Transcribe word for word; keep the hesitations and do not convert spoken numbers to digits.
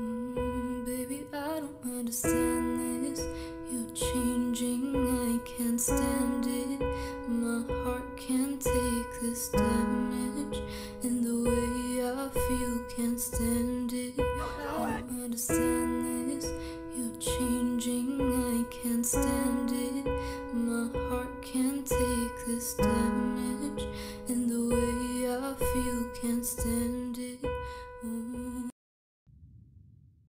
Mm, baby, I don't understand this. You're changing, I can't stand it. My heart can't take this damage, and the way I feel, can't stand it. I don't understand this. You're changing, I can't stand it. My heart can't take this damage, and the way I feel, can't stand it.